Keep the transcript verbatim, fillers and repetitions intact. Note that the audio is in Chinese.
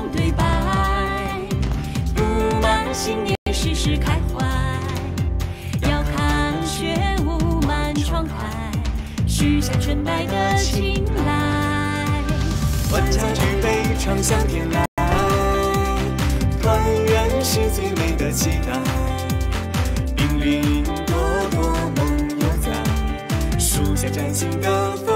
种对白，不满心也时时开怀。要看雪雾满窗台，许下纯白的青睐。万家举杯长向天来，团圆是最美的期待。叮铃朵朵梦犹在，树下崭新的。